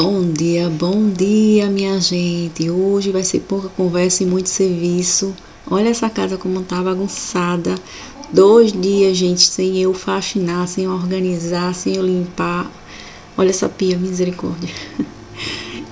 Bom dia, minha gente. Hoje vai ser pouca conversa e muito serviço. Olha essa casa como tá bagunçada. 2 dias, gente, sem eu faxinar, sem eu organizar, sem eu limpar. Olha essa pia, misericórdia.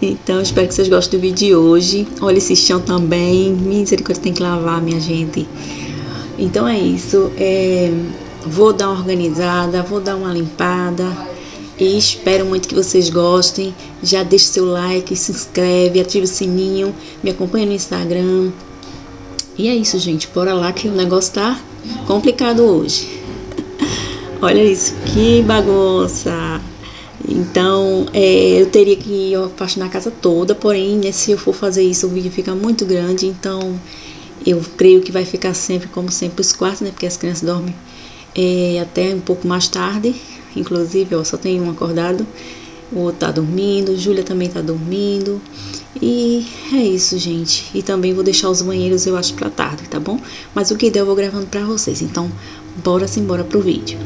Então, espero que vocês gostem do vídeo de hoje. Olha esse chão também. Misericórdia, tem que lavar, minha gente. Então é isso. Vou dar uma organizada, vou dar uma limpada. E espero muito que vocês gostem. Já deixe seu like, se inscreve, ative o sininho, me acompanha no Instagram. E é isso, gente. Bora lá que o negócio tá complicado hoje. Olha isso, que bagunça. Então, eu teria que faxinar a casa toda, porém, se eu for fazer isso, o vídeo fica muito grande. Então, eu creio que vai ficar sempre, como sempre, os quartos, né? Porque as crianças dormem até um pouco mais tarde. Inclusive, ó, só tem um acordado, o outro tá dormindo, Júlia também tá dormindo. E é isso, gente. E também vou deixar os banheiros, eu acho, pra tarde, tá bom? Mas o que der eu vou gravando pra vocês. Então, bora simbora pro vídeo.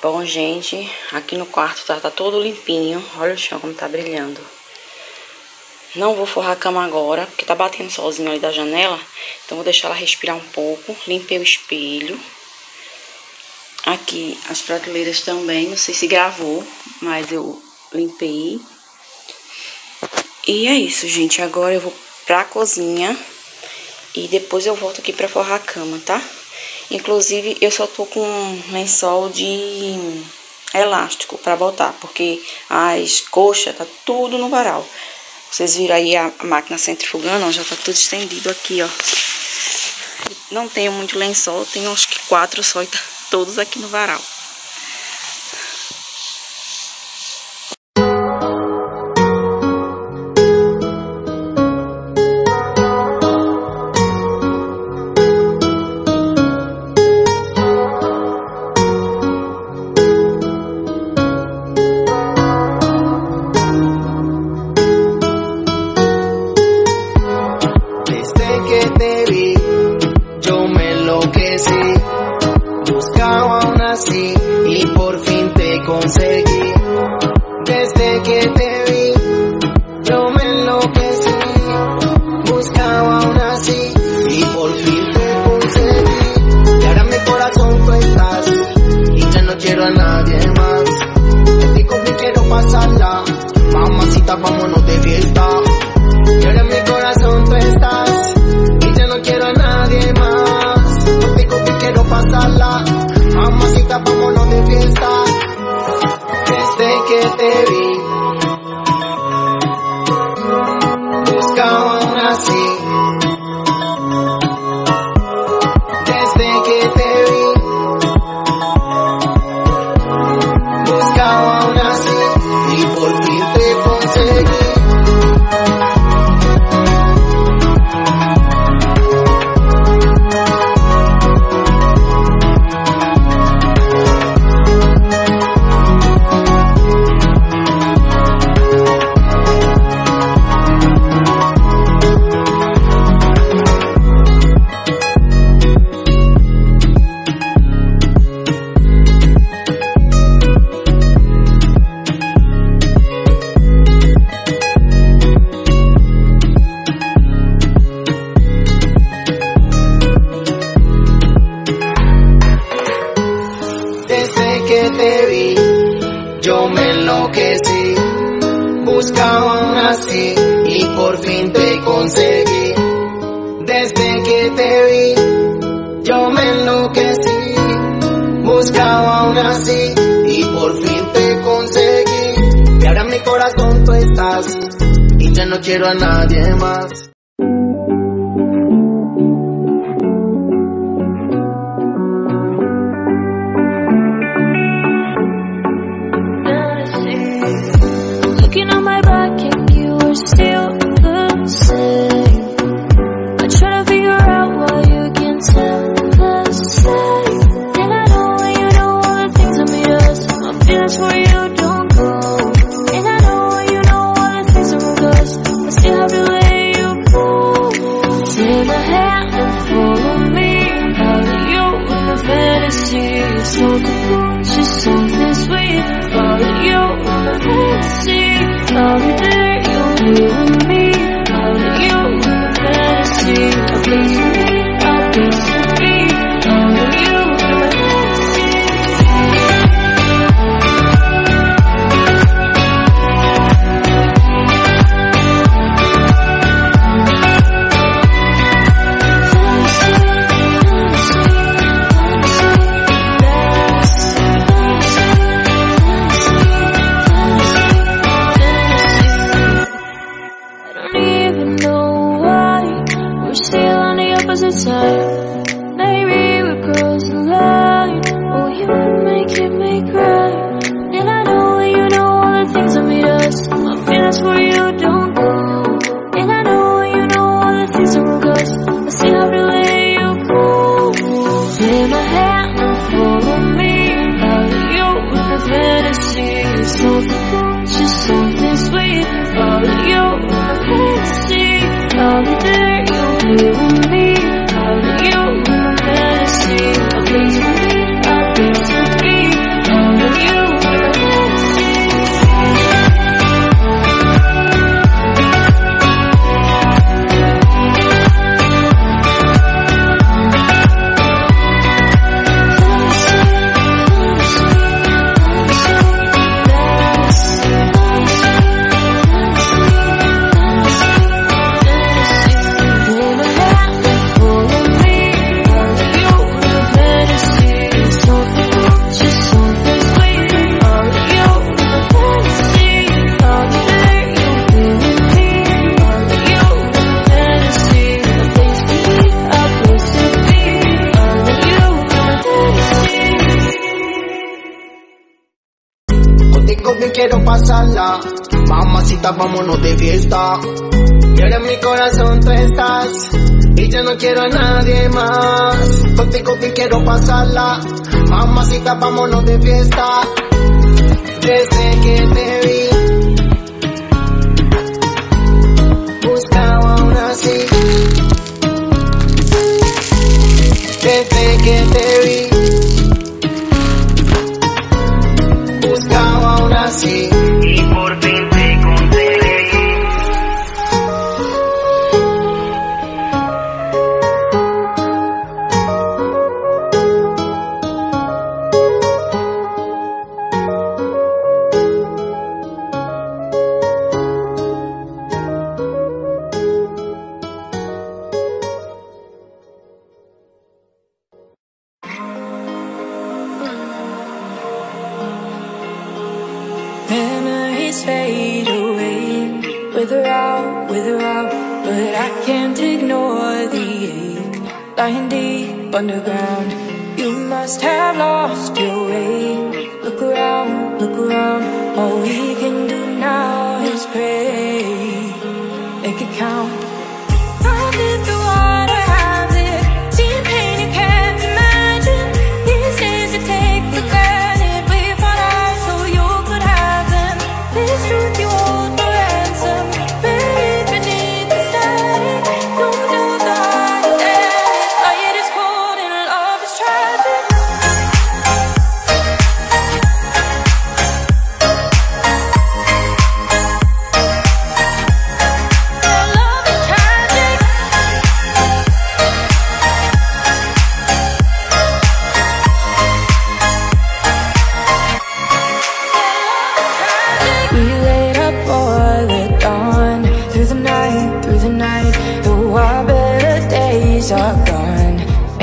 Bom, gente, aqui no quarto tá todo limpinho. Olha o chão como tá brilhando. Não vou forrar a cama agora, porque tá batendo solzinho ali da janela. Então vou deixar ela respirar um pouco. Limpei o espelho. Aqui as prateleiras também, não sei se gravou, mas eu limpei. E é isso, gente. Agora eu vou pra cozinha e depois eu volto aqui pra forrar a cama, tá? Inclusive, eu só tô com um lençol de elástico pra botar, porque as coxas tá tudo no varal. Vocês viram aí a máquina centrifugando, ó, já tá tudo estendido aqui, ó. Não tenho muito lençol, tenho acho que 4 só e tá todos aqui no varal. Buscaba aún así conseguí. Desde que te vi, yo me enloquecí. Buscaba aún así y por fin te conseguí. Y ahora en mi corazón tú estás y ya no quiero a nadie más. Quiero pasarla, mamacita, vámonos de fiesta. Y ahora en mi corazón tú estás y yo no quiero a nadie más. Contigo que quiero pasarla, mamacita, vámonos de fiesta. Desde que te vi, buscaba aún así. Desde que te vi.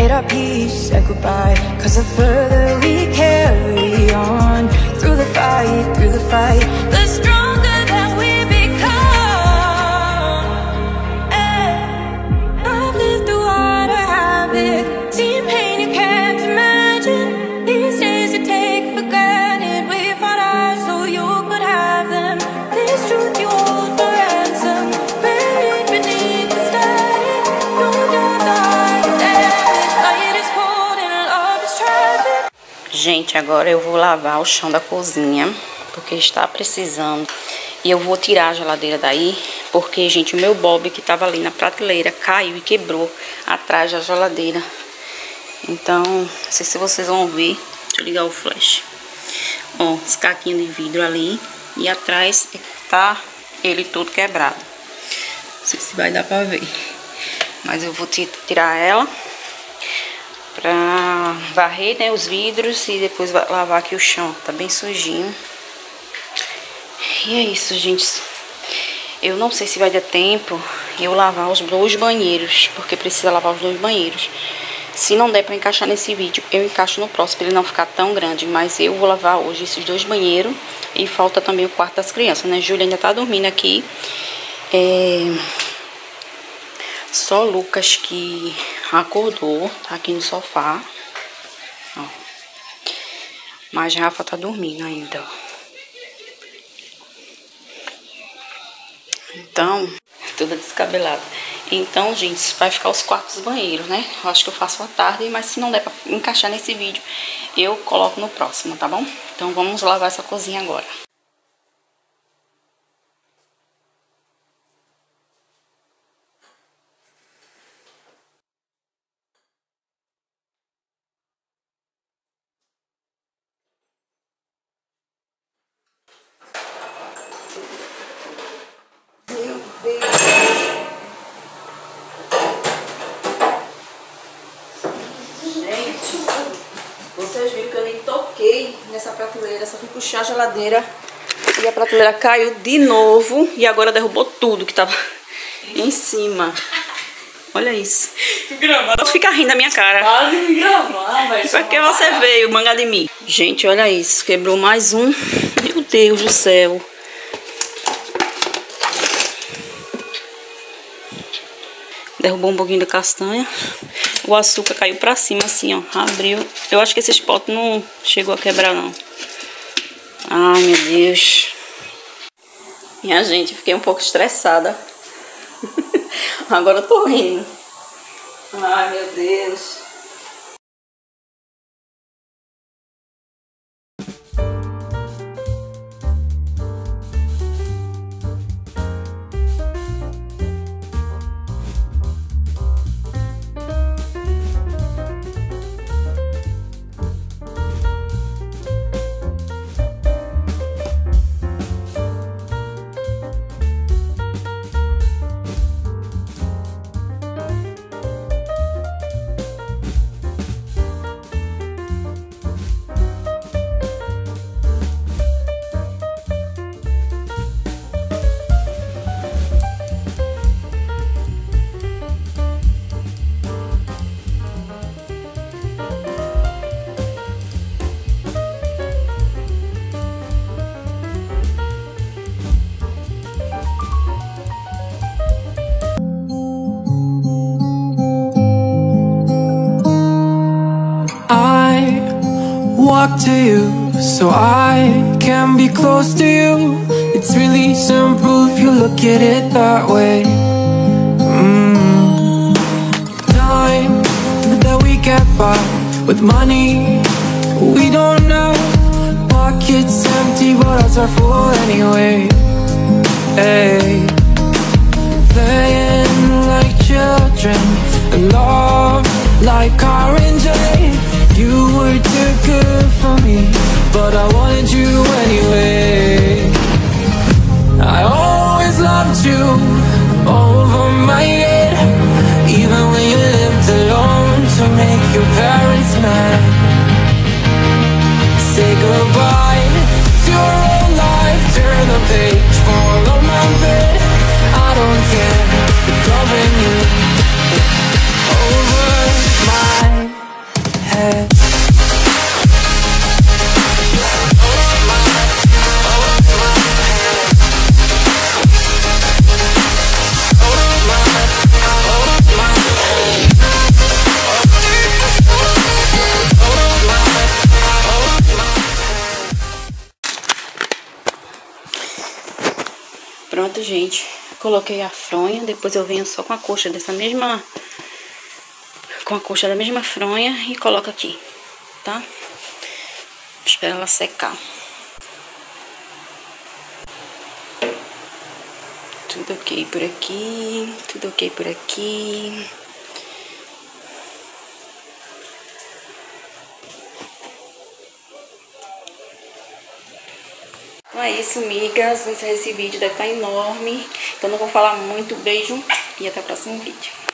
made our peace, said goodbye. Cause the further we carry on, through the fight, the stronger that we become. And I've lived through what I haven't, seen pain you can't imagine. These days you take for granted, we fought ours so you could have them. This truth you hold for ransom, buried beneath the static. No doubt the heart is damaged, light is cold and love is tragic. Gente, agora eu vou lavar o chão da cozinha, porque está precisando. E eu vou tirar a geladeira daí, porque, gente, o meu bob que estava ali na prateleira caiu e quebrou atrás da geladeira. Então, não sei se vocês vão ver. Deixa eu ligar o flash. Ó, os caquinhos de vidro ali. E atrás tá ele todo quebrado. Não sei se vai dar pra ver. Mas eu vou tirar ela pra varrer, né, os vidros e depois lavar aqui o chão. Tá bem sujinho. E é isso, gente. Eu não sei se vai dar tempo eu lavar os dois banheiros, porque precisa lavar os dois banheiros. Se não der pra encaixar nesse vídeo, eu encaixo no próximo, pra ele não ficar tão grande. Mas eu vou lavar hoje esses dois banheiros. E falta também o quarto das crianças, né? Júlia ainda tá dormindo aqui. Só o Lucas que acordou, tá aqui no sofá. Ó. Mas Rafa tá dormindo ainda, ó. Então, toda descabelada. Então, gente, vai ficar os quartos banheiros, né? Eu acho que eu faço à tarde, mas se não der pra encaixar nesse vídeo, eu coloco no próximo, tá bom? Então vamos lavar essa cozinha agora. Vocês viram que eu nem toquei nessa prateleira, só fui puxar a geladeira e a prateleira caiu de novo e agora derrubou tudo que tava em cima. Olha isso. Gravado. Fica rindo da minha cara. Pode me gravar, velho. Pra que você veio, manga de mim? Gente, olha isso. Quebrou mais um. Meu Deus do céu. Derrubou um pouquinho da castanha. O açúcar caiu pra cima, assim, ó. Abriu. Eu acho que esses potes não chegou a quebrar, não. Ai, meu Deus. Minha gente, fiquei um pouco estressada. Agora eu tô rindo. Ai, meu Deus. To you, so I can be close to you. It's really simple if you look at it that way. Time that we get by with money we don't know. Pockets empty, but hearts are full anyway. Hey, playing like children and love like R&J. You were too good for me, but I wanted you anyway. I always loved you over my head, even when you lived alone to make your parents mad. Say goodbye to your own life, turn the page, fall on my bed. I don't care, loving you over my gente, coloquei a fronha, depois eu venho só com a coxa dessa mesma... com a coxa da mesma fronha e coloco aqui, tá? Espera ela secar. Tudo ok por aqui, tudo ok por aqui. Então é isso, migas. Esse vídeo deve estar enorme. Então não vou falar muito. Beijo e até o próximo vídeo.